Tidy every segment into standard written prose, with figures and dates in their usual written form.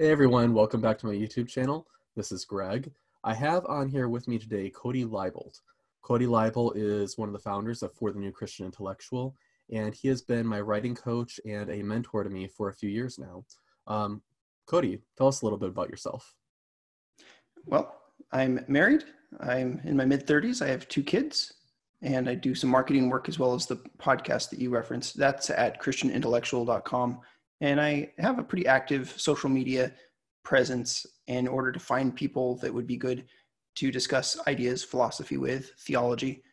Hey everyone, welcome back to my YouTube channel. This is Greg. I have on here with me today Cody Leibolt. Cody Leibolt is one of the founders of For the New Christian Intellectual, and he has been my writing coach and a mentor to me for a few years now. Cody, tell us a little bit about yourself. Well, I'm married. I'm in my mid-30s. I have two kids, and I do some marketing work as well as the podcast that you referenced. That's at christianintellectual.com. And I have a pretty active social media presence in order to find people that would be good to discuss ideas, philosophy with, theology.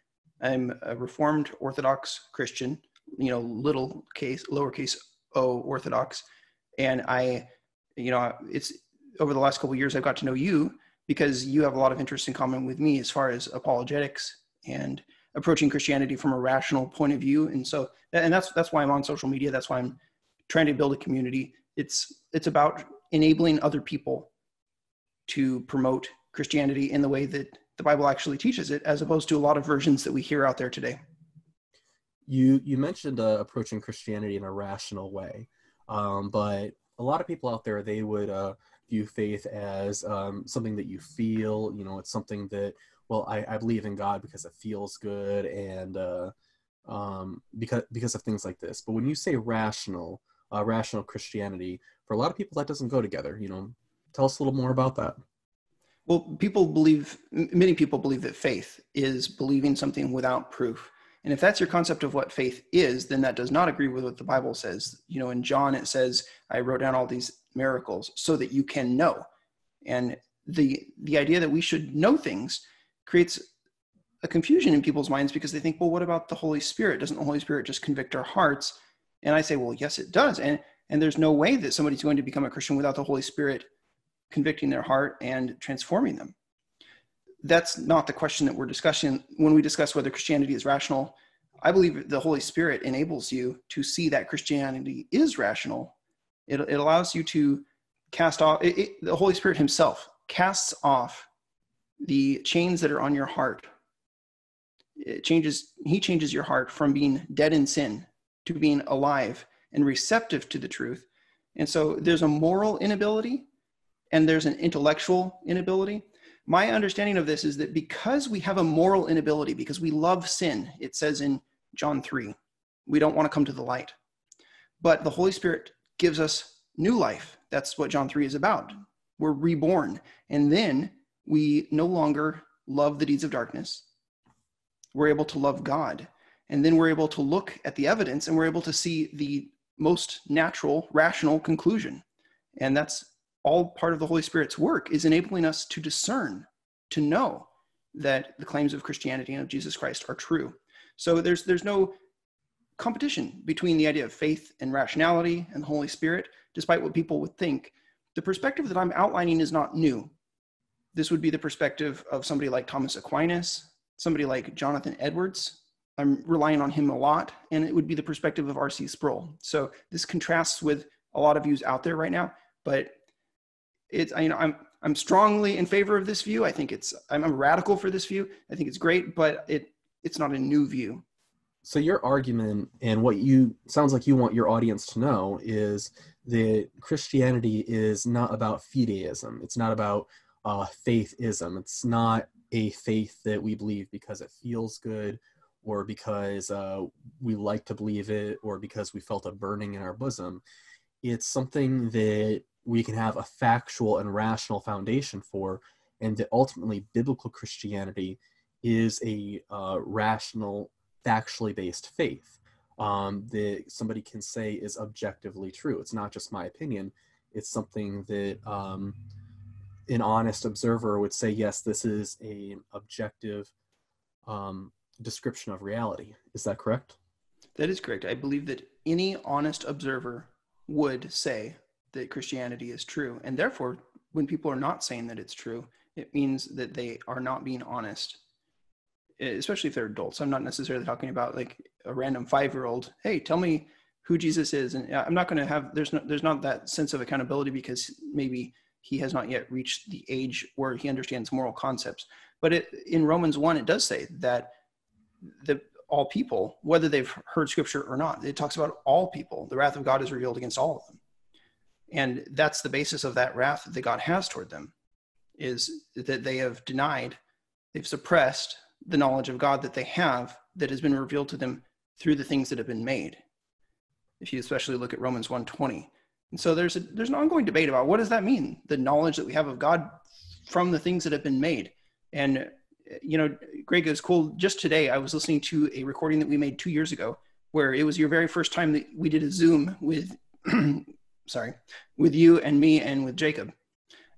I'm a Reformed Orthodox Christian, you know, lowercase O Orthodox. And I, you know, it's over the last couple of years, I've got to know you because you have a lot of interest in common with me as far as apologetics and approaching Christianity from a rational point of view. And so, and that's why I'm on social media. That's why I'm trying to build a community. It's about enabling other people to promote Christianity in the way that the Bible actually teaches it, as opposed to a lot of versions that we hear out there today. You mentioned approaching Christianity in a rational way, but a lot of people out there, they would view faith as something that you feel. You know, it's something that, well, I believe in God because it feels good, and because of things like this. But when you say rational, rational Christianity, for a lot of people that doesn't go together. You know, tell us a little more about that. Well, many people believe that faith is believing something without proof. And if that's your concept of what faith is, then that does not agree with what the Bible says. You know, in John, it says, I wrote down all these miracles so that you can know. And the idea that we should know things creates a confusion in people's minds because they think, well, what about the Holy Spirit? Doesn't the Holy Spirit just convict our hearts? And I say, well, yes, it does. And there's no way that somebody's going to become a Christian without the Holy Spirit convicting their heart and transforming them. That's not the question that we're discussing when we discuss whether Christianity is rational. I believe the Holy Spirit enables you to see that Christianity is rational. It allows you to cast off, the Holy Spirit himself casts off the chains that are on your heart. He changes your heart from being dead in sin to being alive and receptive to the truth. And so there's a moral inability and there's an intellectual inability. My understanding of this is that because we have a moral inability, because we love sin, it says in John 3, we don't want to come to the light. But the Holy Spirit gives us new life. That's what John 3 is about. We're reborn. And then we no longer love the deeds of darkness. We're able to love God. And then we're able to look at the evidence and we're able to see the most natural, rational conclusion. And that's all part of the Holy Spirit's work, is enabling us to discern, to know that the claims of Christianity and of Jesus Christ are true. So there's no competition between the idea of faith and rationality and the Holy Spirit, despite what people would think. The perspective that I'm outlining is not new. This would be the perspective of somebody like Thomas Aquinas, somebody like Jonathan Edwards. I'm relying on him a lot, and it would be the perspective of R.C. Sproul. So this contrasts with a lot of views out there right now, but it's, you know, I'm strongly in favor of this view. I think I'm radical for this view. I think it's great, but it's not a new view. So your argument, and what you sounds like you want your audience to know, is that Christianity is not about fideism. It's not about faithism. It's not a faith that we believe because it feels good, or because we like to believe it, or because we felt a burning in our bosom. It's something that we can have a factual and rational foundation for, and that ultimately biblical Christianity is a rational, factually based faith that somebody can say is objectively true. It's not just my opinion. It's something that an honest observer would say, yes, this is an objective description of reality. Is that correct? That is correct. I believe that any honest observer would say that Christianity is true. And therefore, when people are not saying that it's true, it means that they are not being honest, especially if they're adults. I'm not necessarily talking about like a random 5-year-old, hey, tell me who Jesus is. And I'm not going to have, there's not that sense of accountability because maybe he has not yet reached the age where he understands moral concepts. But in Romans 1, it does say that all people, whether they've heard scripture or not, it talks about all people. The wrath of God is revealed against all of them. And that's the basis of that wrath that God has toward them, is that they have denied, they've suppressed the knowledge of God that they have, that has been revealed to them through the things that have been made. If you especially look at Romans 1:20. And so there's an ongoing debate about what does that mean, the knowledge that we have of God from the things that have been made. And, you know, Greg, it's cool. Just today, I was listening to a recording that we made 2 years ago, where it was your very first time that we did a Zoom with, with you and me and with Jacob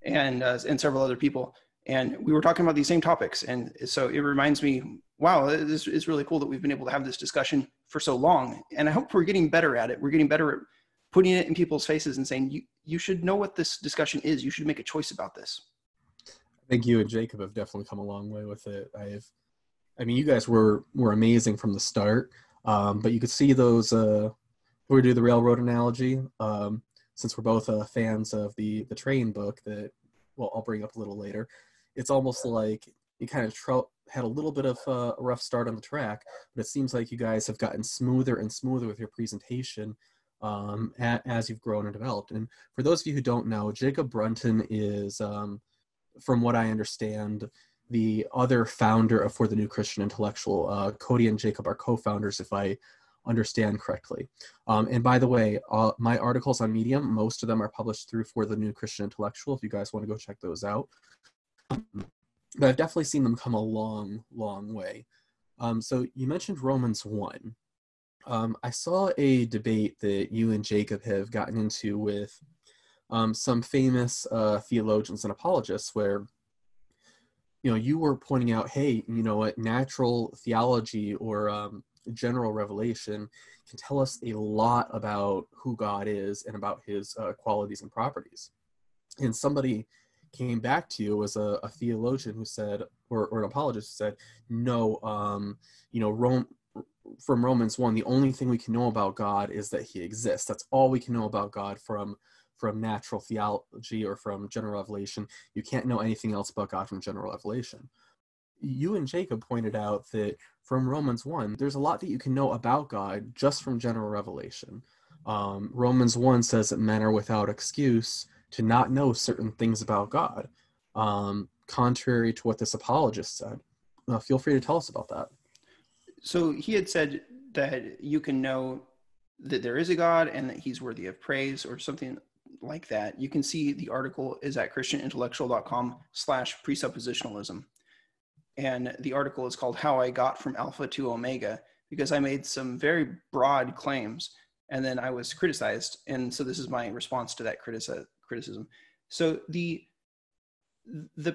and several other people. And we were talking about these same topics. And so it reminds me, wow, this is really cool that we've been able to have this discussion for so long. And I hope we're getting better at it. We're getting better at putting it in people's faces and saying, you should know what this discussion is. You should make a choice about this. I think you and Jacob have definitely come a long way with it. I mean, you guys were amazing from the start, but you could see those, we do the railroad analogy, since we're both fans of the train book that, well, I'll bring up a little later. It's almost like you kind of had a little bit of a rough start on the track, but it seems like you guys have gotten smoother and smoother with your presentation as you've grown and developed. And for those of you who don't know, Jacob Brunton is, from what I understand, the other founder of For the New Christian Intellectual. Cody and Jacob are co-founders, if I understand correctly. And by the way, my articles on Medium, most of them are published through For the New Christian Intellectual, if you guys want to go check those out. But I've definitely seen them come a long, long way. So you mentioned Romans 1. I saw a debate that you and Jacob have gotten into with some famous theologians and apologists, where, you know, you were pointing out, hey, you know what, natural theology or general revelation can tell us a lot about who God is and about his qualities and properties. And somebody came back to you as a theologian who said, or an apologist who said, no, you know, from Romans 1, the only thing we can know about God is that he exists. That's all we can know about God from natural theology or from general revelation. You can't know anything else about God from general revelation. You and Jacob pointed out that from Romans 1, there's a lot that you can know about God just from general revelation. Romans 1 says that men are without excuse to not know certain things about God, contrary to what this apologist said. Feel free to tell us about that. So he had said that you can know that there is a God and that he's worthy of praise or something like that. You can see the article is at christianintellectual.com/presuppositionalism. And the article is called How I Got from Alpha to Omega, because I made some very broad claims and then I was criticized. And so this is my response to that criticism. So the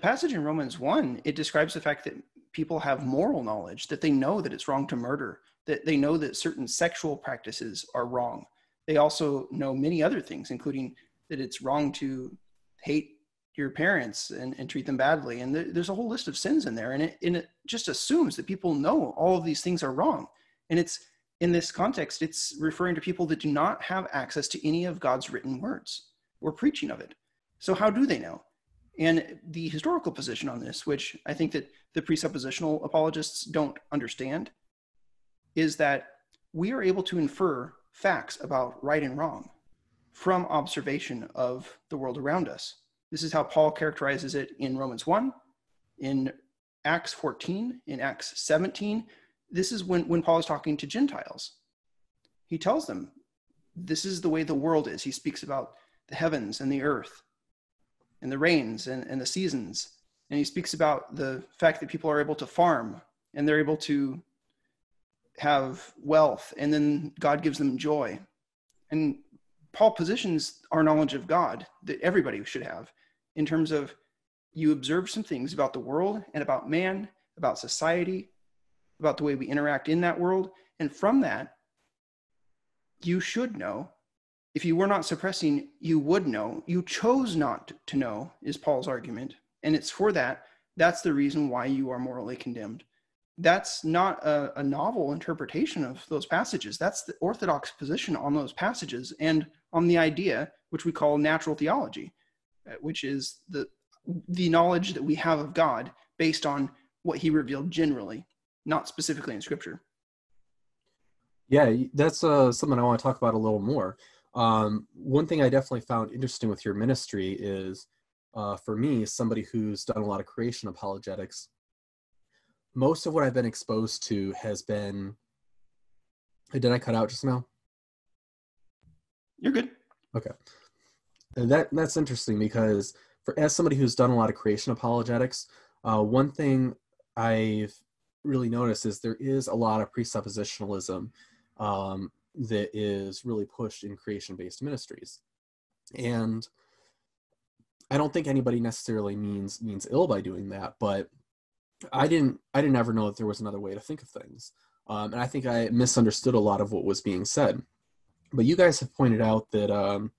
passage in Romans 1, it describes the fact that people have moral knowledge, that they know that it's wrong to murder, that they know that certain sexual practices are wrong. They also know many other things, including that it's wrong to hate your parents and treat them badly. And there's a whole list of sins in there. And it just assumes that people know all of these things are wrong. And it's in this context, it's referring to people that do not have access to any of God's written words or preaching of it. So how do they know? And the historical position on this, which I think that the presuppositional apologists don't understand, is that we are able to infer facts about right and wrong from observation of the world around us. This is how Paul characterizes it in Romans 1, in Acts 14, in Acts 17. This is when Paul is talking to Gentiles. He tells them, this is the way the world is. He speaks about the heavens and the earth and the rains and the seasons. And he speaks about the fact that people are able to farm and they're able to have wealth, and then God gives them joy. And Paul positions our knowledge of God that everybody should have in terms of you observe some things about the world and about man, about society, about the way we interact in that world. And from that, you should know. If you were not suppressing, you would know. You chose not to know is Paul's argument. And it's for that. That's the reason why you are morally condemned. That's not a novel interpretation of those passages. That's the orthodox position on those passages and on the idea, which we call natural theology, which is the knowledge that we have of God based on what he revealed generally, not specifically in Scripture. Yeah, that's something I want to talk about a little more. One thing I definitely found interesting with your ministry is, for me, somebody who's done a lot of creation apologetics, most of what I've been exposed to has been, did I cut out just now? You're good. Okay. And that's interesting because as somebody who's done a lot of creation apologetics, one thing I've really noticed is there is a lot of presuppositionalism that is really pushed in creation-based ministries. And I don't think anybody necessarily means ill by doing that, but I didn't ever know that there was another way to think of things. And I think I misunderstood a lot of what was being said. But you guys have pointed out that a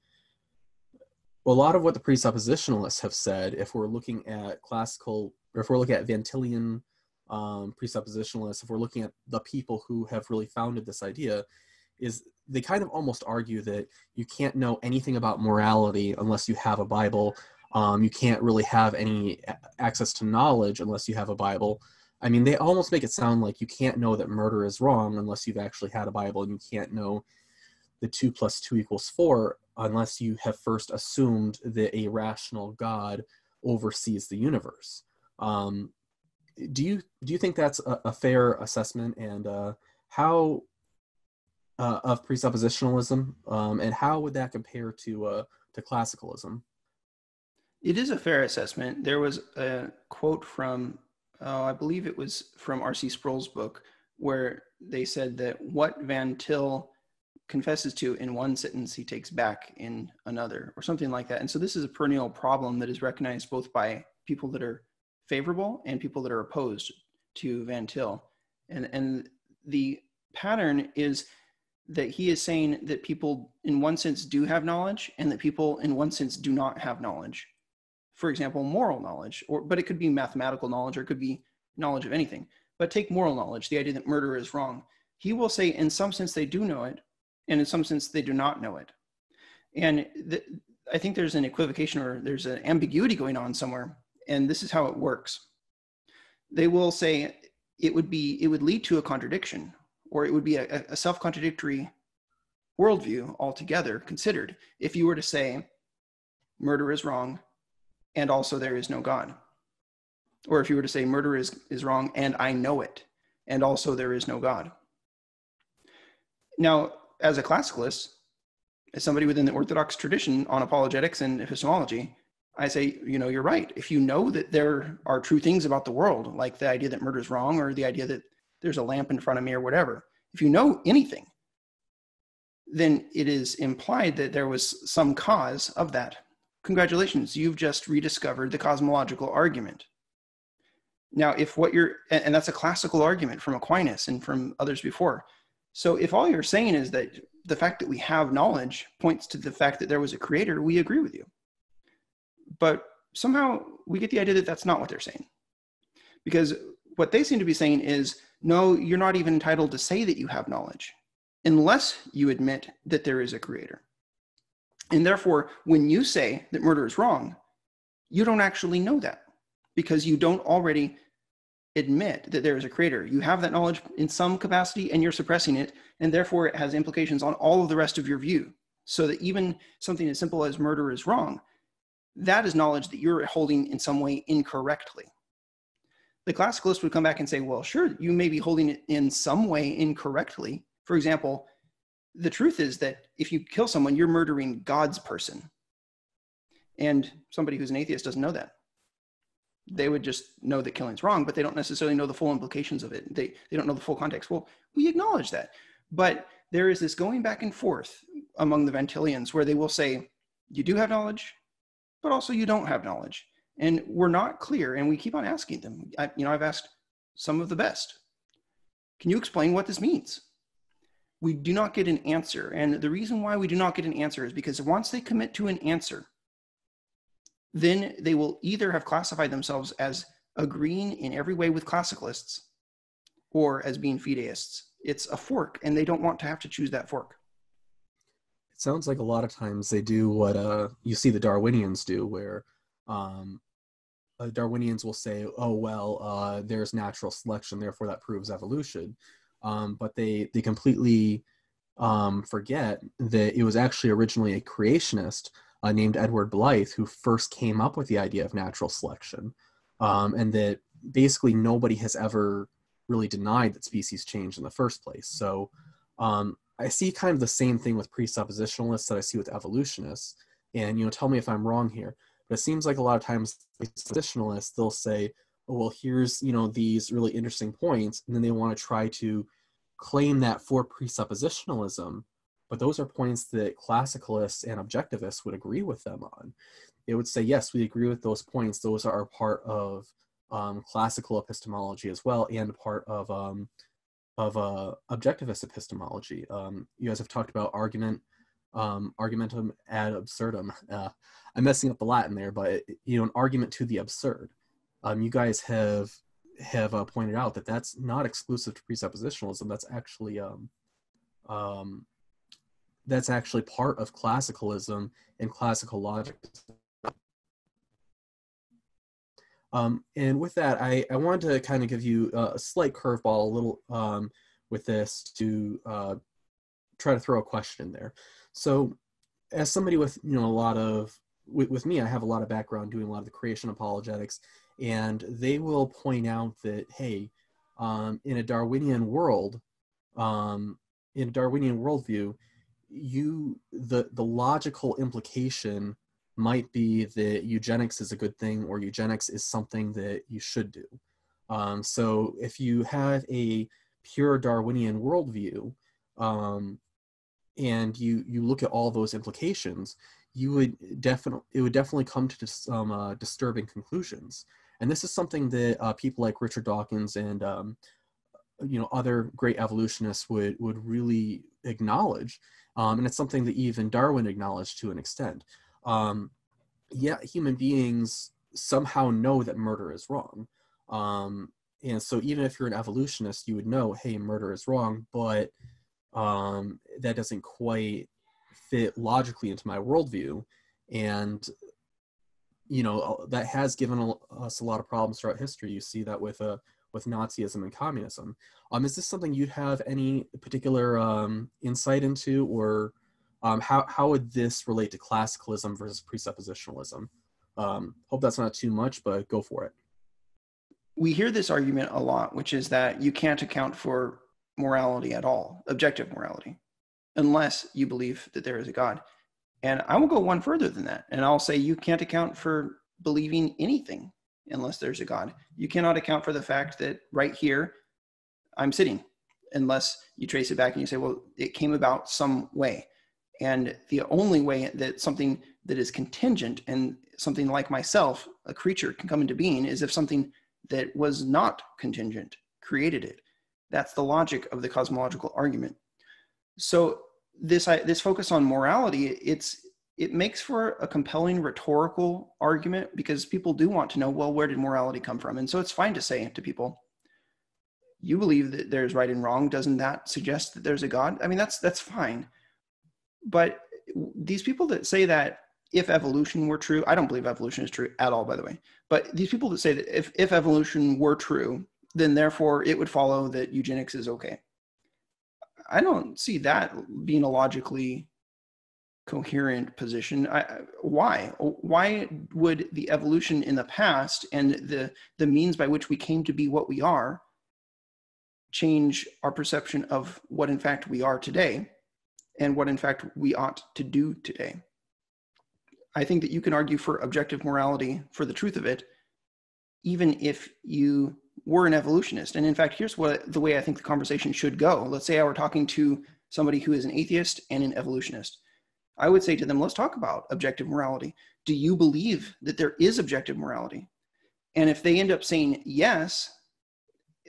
lot of what the presuppositionalists have said, if we're looking at classical, or if we're looking at Van Tilian presuppositionalists, if we're looking at the people who have really founded this idea, is they kind of almost argue that you can't know anything about morality unless you have a Bible. You can't really have any access to knowledge unless you have a Bible. I mean, they almost make it sound like you can't know that murder is wrong unless you've actually had a Bible, and you can't know the 2 + 2 = 4 unless you have first assumed that a rational God oversees the universe. Do you think that's a fair assessment, and how of presuppositionalism, and how would that compare to classicalism? It is a fair assessment. There was a quote from, I believe it was from R.C. Sproul's book, where they said that what Van Til confesses to in one sentence, he takes back in another, or something like that. And so this is a perennial problem that is recognized both by people that are favorable and people that are opposed to Van Til. And the pattern is that he is saying that people in one sense do have knowledge, and that people in one sense do not have knowledge. For example, moral knowledge, but it could be mathematical knowledge, or it could be knowledge of anything. But take moral knowledge, the idea that murder is wrong. He will say in some sense they do know it, and in some sense they do not know it. And I think there's an equivocation, or there's an ambiguity going on somewhere, and this is how it works. They will say it would lead to a contradiction, or it would be a self-contradictory worldview altogether considered if you were to say murder is wrong, and also there is no God. Or if you were to say murder is wrong, and I know it, and also there is no God. Now, as a classicalist, as somebody within the Orthodox tradition on apologetics and epistemology, I say, you're right. If you know that there are true things about the world, like the idea that murder is wrong, or the idea that there's a lamp in front of me, or whatever, if you know anything, then it is implied that there was some cause of that. Congratulations, you've just rediscovered the cosmological argument. Now, and that's a classical argument from Aquinas and from others before. So if all you're saying is that the fact that we have knowledge points to the fact that there was a creator, we agree with you. But somehow we get the idea that that's not what they're saying. Because what they seem to be saying is, no, you're not even entitled to say that you have knowledge unless you admit that there is a creator. And therefore, when you say that murder is wrong, you don't actually know that, because you don't already admit that there is a creator. You have that knowledge in some capacity, and you're suppressing it, and therefore it has implications on all of the rest of your view. So that even something as simple as murder is wrong, that is knowledge that you're holding in some way incorrectly. The classicalist would come back and say, well, sure, you may be holding it in some way incorrectly. For example, the truth is that if you kill someone, you're murdering God's person. And somebody who's an atheist doesn't know that. They would just know that killing's wrong, but they don't necessarily know the full implications of it. They don't know the full context. Well, we acknowledge that. But there is this going back and forth among the Van Tilians where they will say, you do have knowledge, but also you don't have knowledge. And we're not clear, and we keep on asking them. I've asked some of the best, can you explain what this means? We do not get an answer. And the reason why we do not get an answer is because once they commit to an answer, then they will either have classified themselves as agreeing in every way with classicalists or as being fideists. It's a fork, and they don't want to have to choose that fork. It sounds like a lot of times they do what you see the Darwinians do, where Darwinians will say, oh, well, there's natural selection, therefore that proves evolution. But they completely forget that it was actually originally a creationist named Edward Blythe who first came up with the idea of natural selection, and that basically nobody has ever really denied that species change in the first place. So I see kind of the same thing with presuppositionalists that I see with evolutionists, and, you know, tell me if I'm wrong here, but it seems like a lot of times presuppositionalists, they'll say, oh, well, here's, you know, these really interesting points, and then they want to try to claim that for presuppositionalism, but those are points that classicalists and objectivists would agree with them on. They would say, yes, we agree with those points. Those are part of classical epistemology as well, and part of objectivist epistemology. You guys have talked about argument, argumentum ad absurdum. I'm messing up the Latin there, but you know, an argument to the absurd. You guys have pointed out that that's not exclusive to presuppositionalism. That's actually part of classicalism and classical logic. And with that, I wanted to kind of give you a slight curveball, a little with this to try to throw a question in there. So, as somebody with, you know, with me, I have a lot of background doing a lot of the creation apologetics, and they will point out that, hey, in a Darwinian world, in a Darwinian worldview, the logical implication might be that eugenics is a good thing, or eugenics is something that you should do. So if you have a pure Darwinian worldview, and you look at all those implications, it would definitely come to some disturbing conclusions. And this is something that people like Richard Dawkins and you know, other great evolutionists would really acknowledge, and it's something that even Darwin acknowledged to an extent. Yet human beings somehow know that murder is wrong, and so even if you're an evolutionist, you would know, hey, murder is wrong, but that doesn't quite fit logically into my worldview, and you know, that has given us a lot of problems throughout history. You see that with Nazism and communism. Is this something you'd have any particular insight into, or how would this relate to classicalism versus presuppositionalism? Hope that's not too much, but go for it. We hear this argument a lot, which is that you can't account for morality at all, objective morality, unless you believe that there is a God. And I will go one further than that, and I'll say you can't account for believing anything unless there's a God. You cannot account for the fact that right here I'm sitting, unless you trace it back and you say, well, it came about some way. And the only way that something that is contingent and something like myself, a creature, can come into being is if something that was not contingent created it. That's the logic of the cosmological argument. So this focus on morality, it makes for a compelling rhetorical argument, because people do want to know, well, where did morality come from? And so it's fine to say to people, you believe that there's right and wrong. Doesn't that suggest that there's a God? I mean, that's fine. But these people that say that if evolution were true, I don't believe evolution is true at all, by the way, but these people that say that if evolution were true, then therefore it would follow that eugenics is okay. I don't see that being a logically coherent position. Why would the evolution in the past and the means by which we came to be what we are change our perception of what in fact we are today, and what in fact we ought to do today? I think that you can argue for objective morality, for the truth of it, even if you were an evolutionist. And in fact, here's the way I think the conversation should go. Let's say I were talking to somebody who is an atheist and an evolutionist. I would say to them, let's talk about objective morality. Do you believe that there is objective morality? And if they end up saying yes,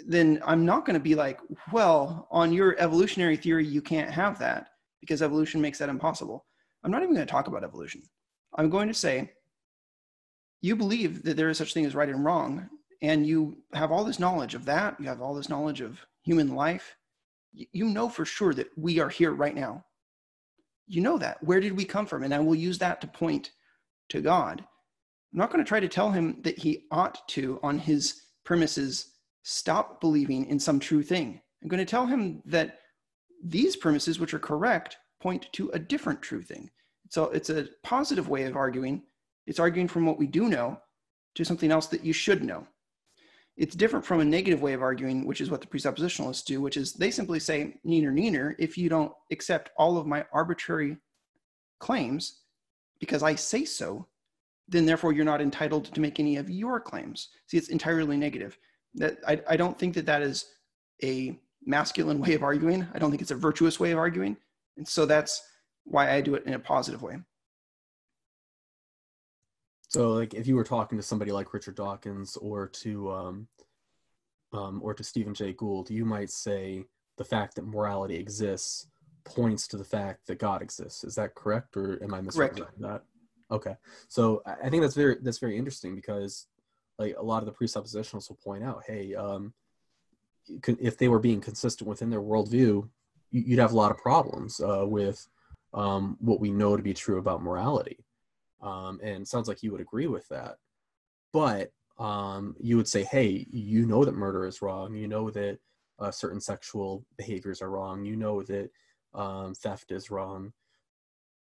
then I'm not going to be like, well, on your evolutionary theory, you can't have that, because evolution makes that impossible. I'm not even going to talk about evolution. I'm going to say, you believe that there is such thing as right and wrong, and you have all this knowledge of that, you have all this knowledge of human life. You know for sure that we are here right now. You know that. Where did we come from? And I will use that to point to God. I'm not going to try to tell him that he ought to, on his premises, stop believing in some true thing. I'm going to tell him that These premises, which are correct, point to a different truthing. So it's a positive way of arguing. It's arguing from what we do know to something else that you should know. It's different from a negative way of arguing, which is what the presuppositionalists do, which is they simply say, neener, neener, if you don't accept all of my arbitrary claims because I say so, then therefore you're not entitled to make any of your claims. See, it's entirely negative. That I don't think that that is a masculine way of arguing. I don't think it's a virtuous way of arguing. And so that's why I do it in a positive way. So like if you were talking to somebody like Richard Dawkins or to Stephen Jay Gould, you might say the fact that morality exists points to the fact that God exists. Is that correct, or am I misrepresenting that? Okay. So I think that's very interesting, because like a lot of the presuppositionalists will point out, hey, if they were being consistent within their worldview, you'd have a lot of problems with what we know to be true about morality. And it sounds like you would agree with that. But you would say, hey, you know that murder is wrong. You know that certain sexual behaviors are wrong. You know that theft is wrong.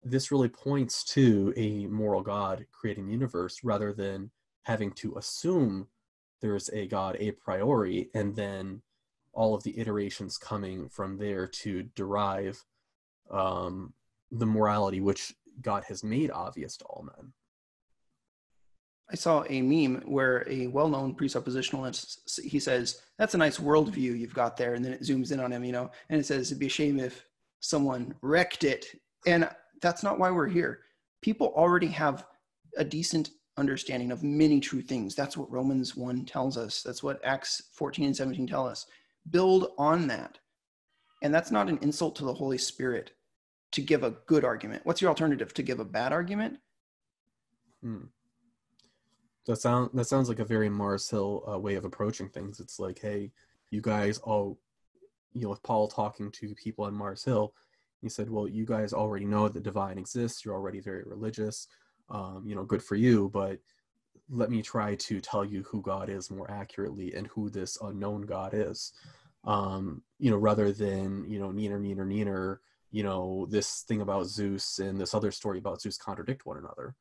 This really points to a moral God creating the universe, rather than having to assume there's a God a priori, and then all of the iterations coming from there to derive the morality which God has made obvious to all men. I saw a meme where a well-known presuppositionalist, he says, that's a nice worldview you've got there. And then it zooms in on him, you know, and it says, it'd be a shame if someone wrecked it. And that's not why we're here. People already have a decent understanding of many true things. That's what Romans 1 tells us. That's what Acts 14 and 17 tell us. Build on that. And that's not an insult to the Holy Spirit to give a good argument. What's your alternative? To give a bad argument? That sounds like a very Mars Hill way of approaching things. It's like, hey, you guys all, you know, with Paul talking to people on Mars Hill, he said, well, you guys already know the divine exists. You're already very religious. You know, good for you, but let me try to tell you who God is more accurately and who this unknown God is. You know, rather than, you know, neener, neener, neener, you know, this thing about Zeus and this other story about Zeus contradict one another.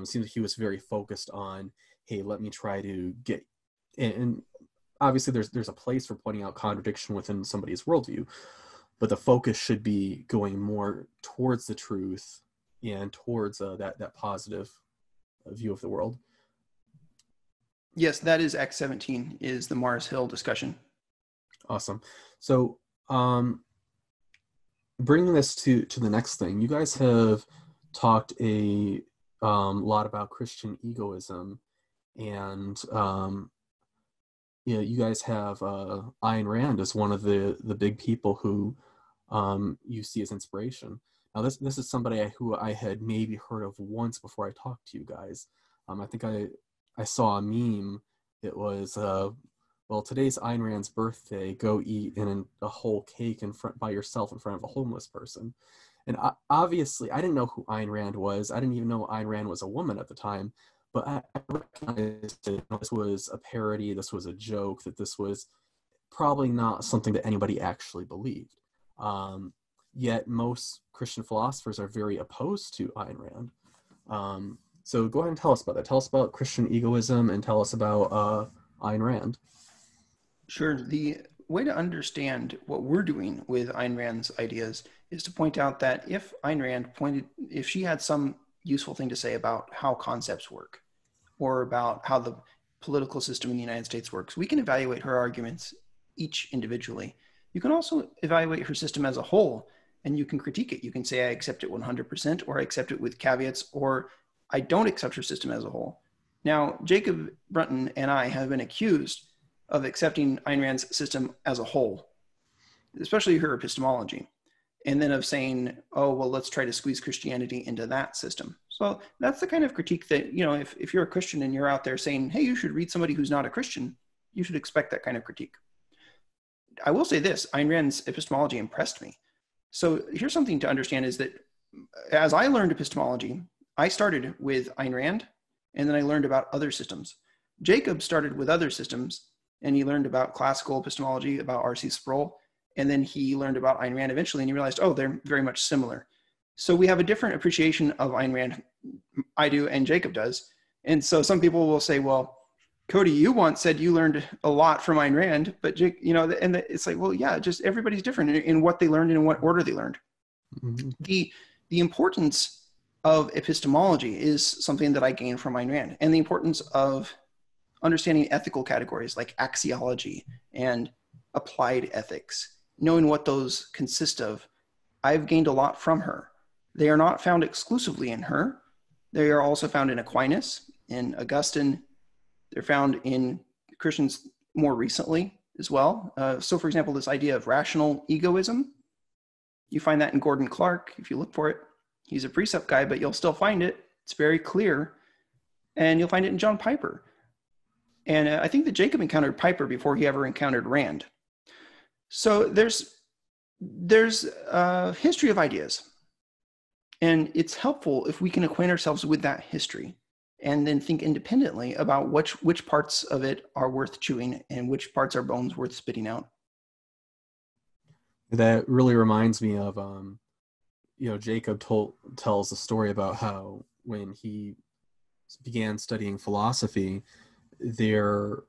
It seems like he was very focused on, hey, let me try to get, and obviously there's a place for pointing out contradiction within somebody's worldview, but the focus should be going more towards the truth and towards that positive view of the world. Yes, that is Acts 17, is the Mars Hill discussion. Awesome. So bringing this to the next thing, you guys have talked a lot about Christian egoism, and you guys have Ayn Rand as one of the big people who you see as inspiration. Now, this is somebody who I had maybe heard of once before I talked to you guys. I think I saw a meme. It was, well, today's Ayn Rand's birthday. Go eat a whole cake by yourself in front of a homeless person. And obviously, I didn't know who Ayn Rand was. I didn't even know Ayn Rand was a woman at the time. But I recognized that this was a parody. This was a joke. That this was probably not something that anybody actually believed. Yet most Christian philosophers are very opposed to Ayn Rand. So go ahead and tell us about that. Tell us about Christian egoism and tell us about Ayn Rand. Sure. The way to understand what we're doing with Ayn Rand's ideas is to point out that if Ayn Rand if she had some useful thing to say about how concepts work or about how the political system in the United States works, we can evaluate her arguments each individually. You can also evaluate her system as a whole, and you can critique it. You can say, I accept it 100%, or I accept it with caveats, or I don't accept her system as a whole. Now, Jacob Brunton and I have been accused of accepting Ayn Rand's system as a whole, especially her epistemology, and then of saying, oh, well, let's try to squeeze Christianity into that system. So that's the kind of critique that, you know, if you're a Christian and you're out there saying, hey, you should read somebody who's not a Christian, you should expect that kind of critique. I will say this, Ayn Rand's epistemology impressed me. So here's something to understand, is that as I learned epistemology, I started with Ayn Rand, and then I learned about other systems. Jacob started with other systems, and he learned about classical epistemology, about R.C. Sproul, And then he learned about Ayn Rand eventually, and he realized, oh, they're very much similar. So we have a different appreciation of Ayn Rand, I do, and Jacob does. And so some people will say, well, Cody, you once said you learned a lot from Ayn Rand, but Jake, you know, and it's like, well, yeah, just everybody's different in what they learned and in what order they learned. Mm-hmm. The importance of epistemology is something that I gained from Ayn Rand, and the importance of understanding ethical categories like axiology and applied ethics, knowing what those consist of. I've gained a lot from her. They are not found exclusively in her. They are also found in Aquinas, in Augustine. They're found in Christians more recently as well. So for example, this idea of rational egoism, you find that in Gordon Clark, if you look for it. He's a precept guy, but you'll still find it. It's very clear. And you'll find it in John Piper. And I think that Jacob encountered Piper before he ever encountered Rand. So there's a history of ideas. And it's helpful if we can acquaint ourselves with that history and then think independently about which parts of it are worth chewing and which parts are bones worth spitting out. That really reminds me of, you know, Jacob tells a story about how when he began studying philosophy, he ran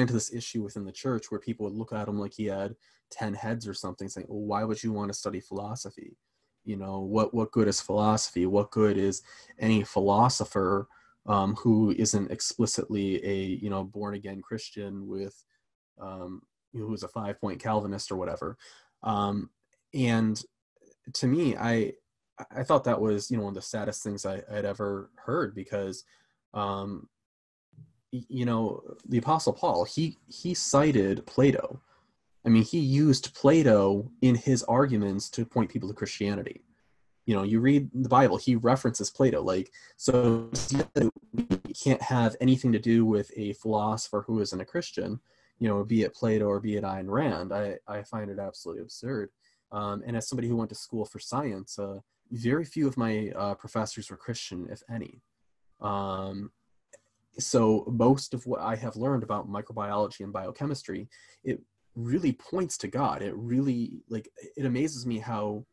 into this issue within the church where people would look at him like he had 10 heads or something, saying, well, why would you want to study philosophy? You know, what good is philosophy? What good is any philosopher who isn't explicitly a, you know, born-again Christian with, who is a 5-point Calvinist or whatever? And to me, I thought that was, you know, one of the saddest things I had ever heard, because, you know, the Apostle Paul, he cited Plato. I mean, he used Plato in his arguments to point people to Christianity. You know, you read the Bible, he references Plato. Like, so we can't have anything to do with a philosopher who isn't a Christian, you know, be it Plato or be it Ayn Rand. I find it absolutely absurd. And as somebody who went to school for science, very few of my professors were Christian, if any. So most of what I have learned about microbiology and biochemistry, it really points to God. It really, like, it amazes me how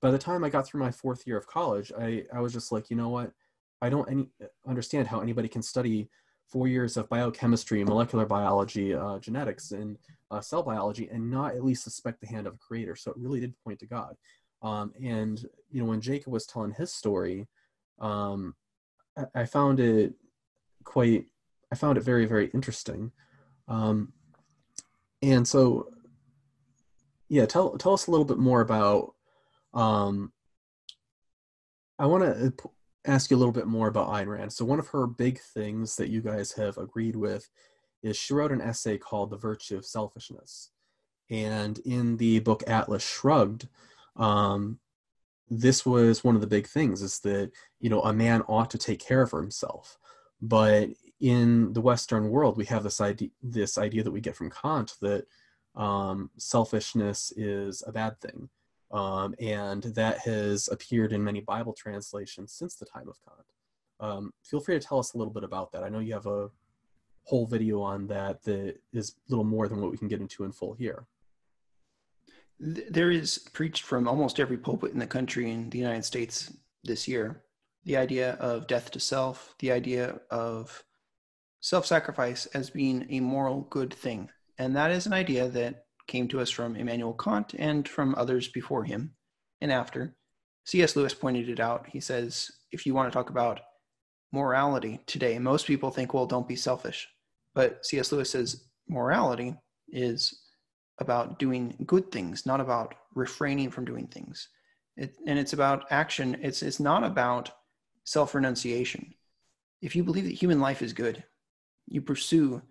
by the time I got through my 4th year of college, I was just like, you know what, I don't understand how anybody can study 4 years of biochemistry, molecular biology, genetics, and cell biology and not at least suspect the hand of a creator. So it really did point to God. And, you know, when Jacob was telling his story, I found it very, very interesting. And so, yeah, tell us a little bit more about, I want to ask you a little bit more about Ayn Rand. So one of her big things that you guys have agreed with is she wrote an essay called The Virtue of Selfishness. And in the book Atlas Shrugged, this was one of the big things, is that, you know, a man ought to take care of himself. But in the Western world, we have this idea that we get from Kant that selfishness is a bad thing. And that has appeared in many Bible translations since the time of Kant. Feel free to tell us a little bit about that. I know you have a whole video on that that is little more than what we can get into in full here. There is preached from almost every pulpit in the country in the United States this year, the idea of death to self, the idea of self-sacrifice as being a moral good thing. And that is an idea that came to us from Immanuel Kant and from others before him and after. C.S. Lewis pointed it out. He says, if you want to talk about morality today, most people think, well, don't be selfish. But C.S. Lewis says morality is about doing good things, not about refraining from doing things. And it's about action. It's not about self-renunciation. If you believe that human life is good, you pursue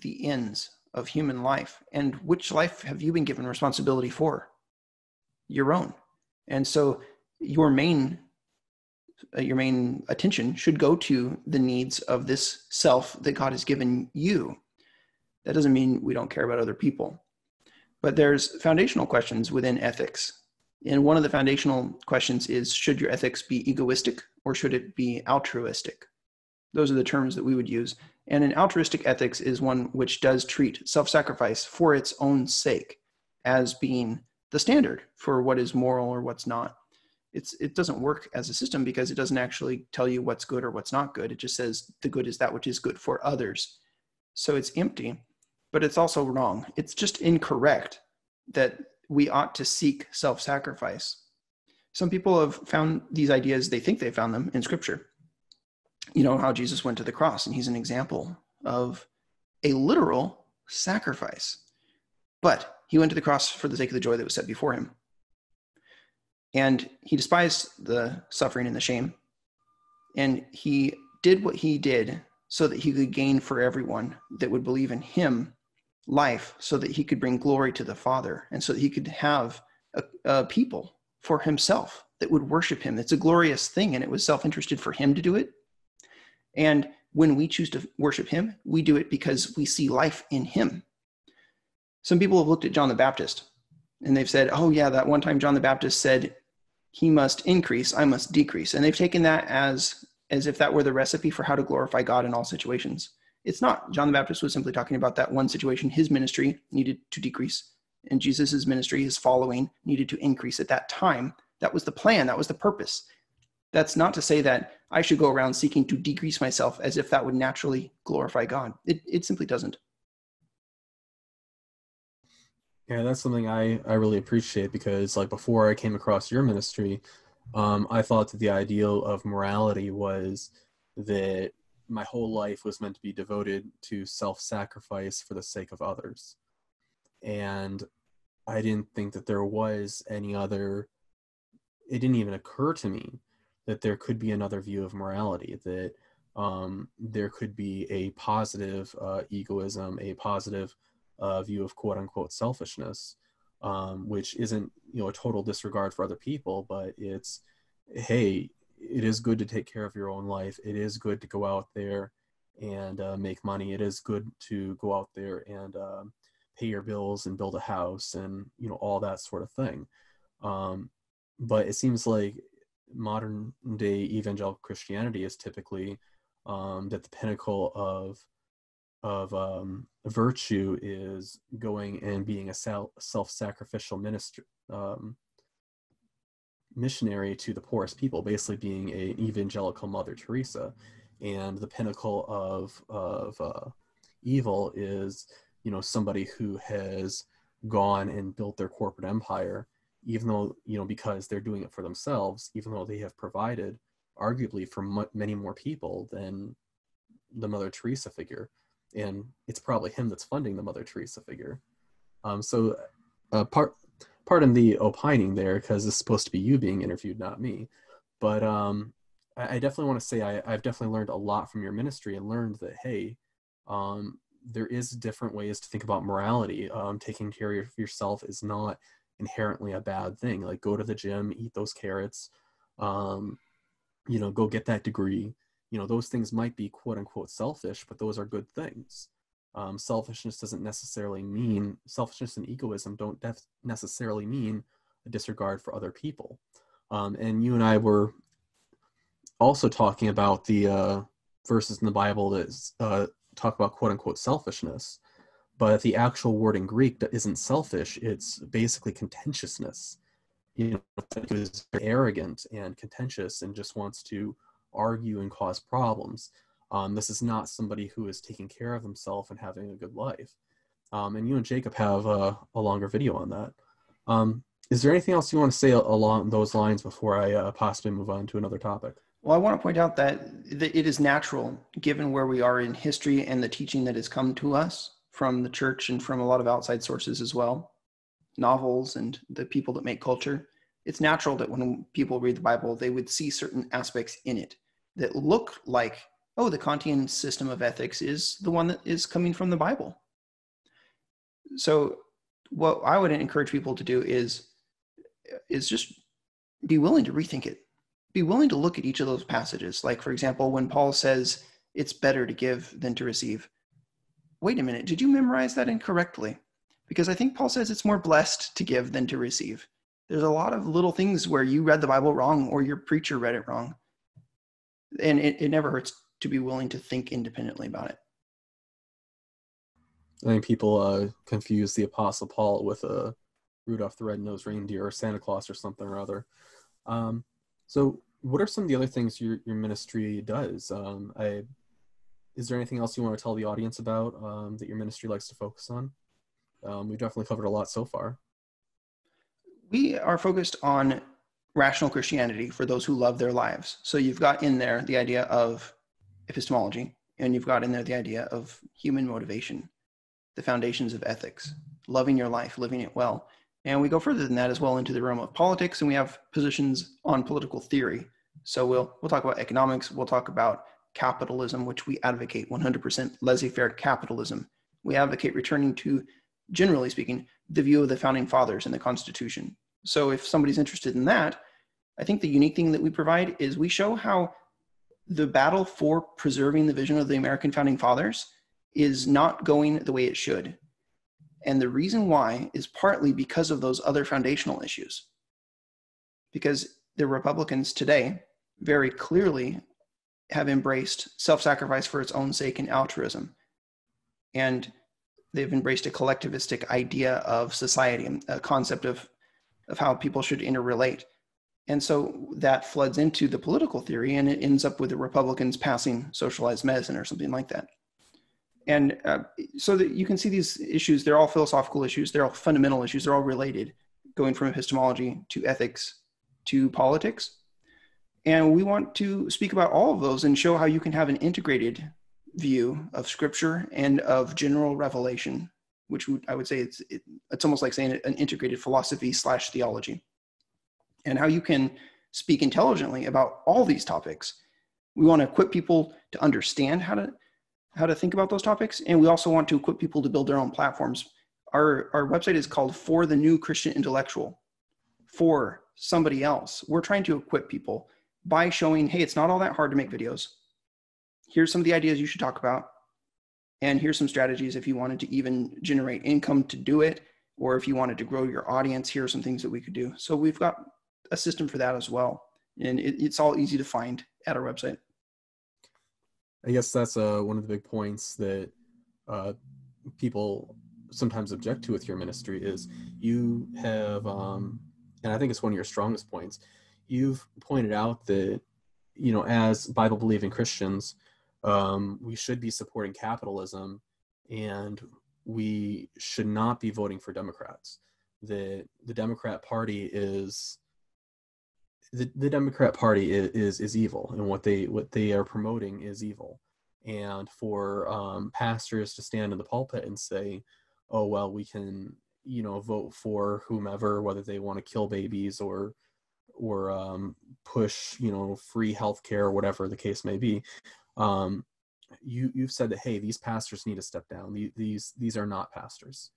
the ends of human life. And which life have you been given responsibility for? Your own. And so your main attention should go to the needs of this self that God has given you. That doesn't mean we don't care about other people. But there's foundational questions within ethics. And one of the foundational questions is, should your ethics be egoistic or should it be altruistic? Those are the terms that we would use. And an altruistic ethics is one which does treat self-sacrifice for its own sake. as being the standard for what is moral or what's not. It doesn't work as a system because it doesn't actually tell you what's good or what's not good. It just says the good is that which is good for others. So it's empty, but it's also wrong. It's just incorrect that we ought to seek self-sacrifice. Some people have found these ideas, they think they found them in scripture. You know, how Jesus went to the cross, and he's an example of a literal sacrifice. But he went to the cross for the sake of the joy that was set before him. And he despised the suffering and the shame. And he did what he did so that he could gain for everyone that would believe in him life, so that he could bring glory to the Father, and so that he could have a people for himself that would worship him. It's a glorious thing, and it was self-interested for him to do it. And when we choose to worship him, we do it because we see life in him. Some people have looked at John the Baptist, and they've said, oh yeah, that one time John the Baptist said, he must increase, I must decrease. And they've taken that as if that were the recipe for how to glorify God in all situations. It's not. John the Baptist was simply talking about that one situation. His ministry needed to decrease, and Jesus's ministry, his following, needed to increase at that time. That was the plan. That was the purpose. That's not to say that I should go around seeking to decrease myself as if that would naturally glorify God. It simply doesn't. Yeah, that's something I really appreciate, because like before I came across your ministry, I thought that the ideal of morality was that my whole life was meant to be devoted to self-sacrifice for the sake of others. And I didn't think that there was any other, it didn't even occur to me that there could be another view of morality, that there could be a positive egoism, a positive view of quote-unquote selfishness, which isn't, you know, a total disregard for other people, but it's, hey, it is good to take care of your own life. It is good to go out there and make money. It is good to go out there and pay your bills and build a house and, you know, all that sort of thing. But it seems like modern day evangelical Christianity is typically that the pinnacle of virtue is going and being a self-sacrificial minister, missionary to the poorest people, basically being an evangelical Mother Teresa. And the pinnacle of evil is, you know, somebody who has gone and built their corporate empire, even though, you know, because they're doing it for themselves, even though they have provided arguably for many more people than the Mother Teresa figure. And it's probably him that's funding the Mother Teresa figure. Pardon the opining there, because it's supposed to be you being interviewed, not me. But I definitely want to say I've definitely learned a lot from your ministry, and learned that, hey, there is different ways to think about morality. Taking care of yourself is not inherently a bad thing. Like, go to the gym, eat those carrots, you know, go get that degree. You know, those things might be quote unquote selfish, but those are good things. Selfishness doesn't necessarily mean, selfishness and egoism don't necessarily mean a disregard for other people. And you and I were also talking about the verses in the Bible that talk about quote unquote selfishness, but the actual word in Greek that isn't selfish, it's basically contentiousness. You know, who's arrogant and contentious and just wants to argue and cause problems. This is not somebody who is taking care of himself and having a good life. And you and Jacob have a longer video on that. Is there anything else you want to say along those lines before I possibly move on to another topic? Well, I want to point out that it is natural, given where we are in history and the teaching that has come to us from the church and from a lot of outside sources as well, novels and the people that make culture, it's natural that when people read the Bible, they would see certain aspects in it that look like, oh, the Kantian system of ethics is the one that is coming from the Bible. So what I would encourage people to do is just be willing to rethink it. Be willing to look at each of those passages. Like, for example, when Paul says, it's better to give than to receive. Wait a minute, did you memorize that incorrectly? Because I think Paul says it's more blessed to give than to receive. There's a lot of little things where you read the Bible wrong or your preacher read it wrong. And it never hurts to be willing to think independently about it. I think people confuse the Apostle Paul with Rudolph the Red-Nosed Reindeer or Santa Claus or something or other. So what are some of the other things your ministry does? Is there anything else you want to tell the audience about that your ministry likes to focus on? We've definitely covered a lot so far. We are focused on rational Christianity for those who love their lives. So you've got in there the idea of epistemology, and you've got in there the idea of human motivation, the foundations of ethics, loving your life, living it well. And we go further than that as well into the realm of politics, and we have positions on political theory. So we'll talk about economics, we'll talk about capitalism, which we advocate 100% laissez-faire capitalism. We advocate returning to, generally speaking, the view of the founding fathers and the Constitution. So if somebody's interested in that, I think the unique thing that we provide is we show how the battle for preserving the vision of the American founding fathers is not going the way it should. And the reason why is partly because of those other foundational issues. Because the Republicans today very clearly have embraced self-sacrifice for its own sake and altruism. And they've embraced a collectivistic idea of society, a concept of how people should interrelate. And so that floods into the political theory, and it ends up with the Republicans passing socialized medicine or something like that. And so that you can see these issues, they're all philosophical issues, they're all fundamental issues, they're all related, going from epistemology to ethics to politics. And we want to speak about all of those and show how you can have an integrated view of scripture and of general revelation, which I would say it's almost like saying an integrated philosophy / theology, and how you can speak intelligently about all these topics. We want to equip people to understand how to think about those topics. And we also want to equip people to build their own platforms. Our website is called For the New Christian Intellectual, for somebody else. We're trying to equip people by showing, hey, it's not all that hard to make videos. Here's some of the ideas you should talk about. And here's some strategies if you wanted to even generate income to do it, or if you wanted to grow your audience, here are some things that we could do. So we've got a system for that as well. And it's all easy to find at our website. I guess that's one of the big points that people sometimes object to with your ministry is you have, and I think it's one of your strongest points, you've pointed out that, you know, as Bible-believing Christians, we should be supporting capitalism and we should not be voting for Democrats. The Democrat Party is... The Democrat Party is evil, and what they are promoting is evil. And for pastors to stand in the pulpit and say, "Oh well, we can, you know, vote for whomever, whether they want to kill babies or push, you know, free healthcare or whatever the case may be," you've said that, hey, these pastors need to step down. These are not pastors.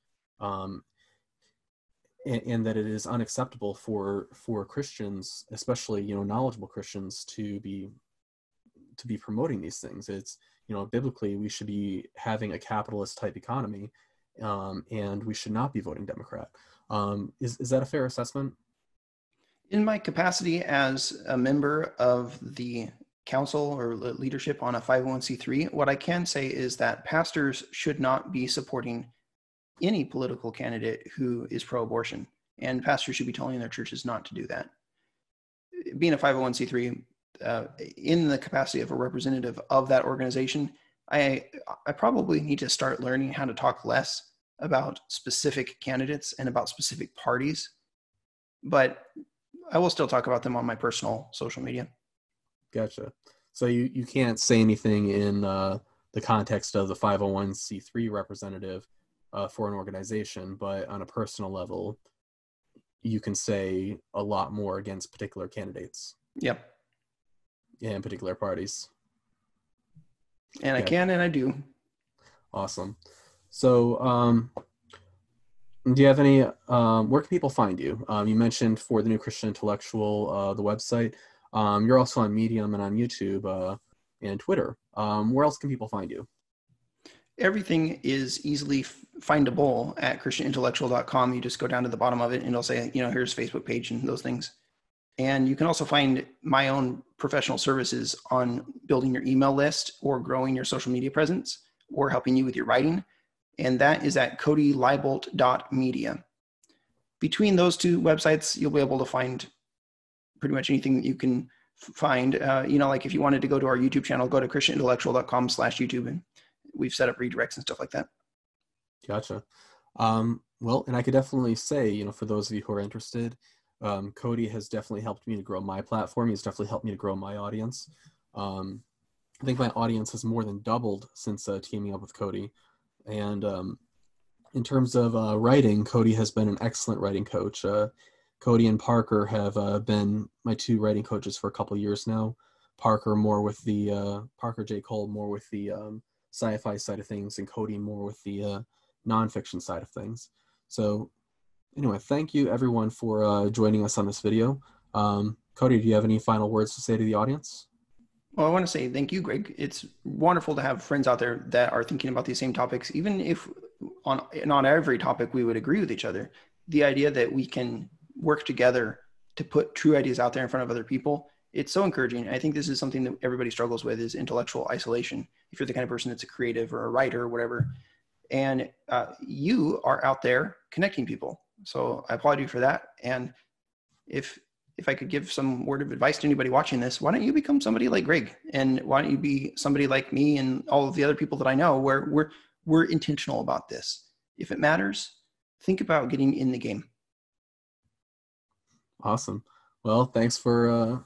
And that it is unacceptable for Christians, especially, you know, knowledgeable Christians, to be promoting these things. It's, you know, biblically we should be having a capitalist type economy, and we should not be voting Democrat. Is that a fair assessment? In my capacity as a member of the council or leadership on a 501c3, what I can say is that pastors should not be supporting any political candidate who is pro-abortion, and pastors should be telling their churches not to do that. Being a 501c3, in the capacity of a representative of that organization, I probably need to start learning how to talk less about specific candidates and about specific parties, but I will still talk about them on my personal social media. Gotcha. So you can't say anything in the context of the 501c3 representative for an organization, but on a personal level, you can say a lot more against particular candidates. Yep. And particular parties. And yeah. I can, and I do. Awesome. So, do you have any, where can people find you? You mentioned For the New Christian Intellectual, the website. You're also on Medium and on YouTube and Twitter. Where else can people find you? Everything is easily findable at christianintellectual.com. You just go down to the bottom of it and it'll say, you know, here's Facebook page and those things. And you can also find my own professional services on building your email list or growing your social media presence or helping you with your writing. And that is at codyleibolt.media. between those two websites, you'll be able to find pretty much anything that you can find. You know, like if you wanted to go to our YouTube channel, go to christianintellectual.com/YouTube, and we've set up redirects and stuff like that. Gotcha. Well, and I could definitely say, you know, for those of you who are interested, Cody has definitely helped me to grow my platform. He's definitely helped me to grow my audience. I think my audience has more than doubled since teaming up with Cody. And in terms of writing, Cody has been an excellent writing coach. Cody and Parker have been my two writing coaches for a couple of years now. Parker more with the, Parker J. Cole more with the sci-fi side of things, and Cody more with the nonfiction side of things. So anyway, thank you everyone for joining us on this video. Cody, do you have any final words to say to the audience? Well, I want to say thank you, Greg. It's wonderful to have friends out there that are thinking about these same topics, even if on not every topic we would agree with each other. The idea that we can work together to put true ideas out there in front of other people, it's so encouraging. I think this is something that everybody struggles with, is intellectual isolation. If you're the kind of person that's a creative or a writer or whatever, and you are out there connecting people. So I applaud you for that. And if I could give some word of advice to anybody watching this, why don't you become somebody like Greg? And why don't you be somebody like me and all of the other people that I know, where we're intentional about this. If it matters, think about getting in the game. Awesome. Well, thanks for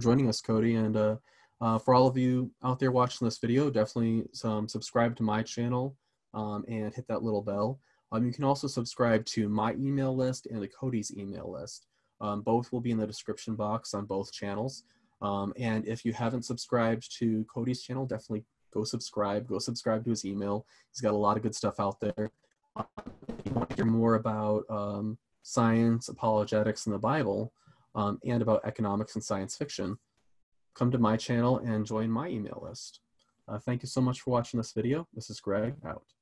joining us, Cody. And for all of you out there watching this video, definitely subscribe to my channel and hit that little bell. You can also subscribe to my email list and to Cody's email list. Both will be in the description box on both channels. And if you haven't subscribed to Cody's channel, definitely go subscribe. Go subscribe to his email. He's got a lot of good stuff out there. If you want to hear more about science, apologetics, and the Bible, and about economics and science fiction, come to my channel and join my email list. Thank you so much for watching this video. This is Greg, out.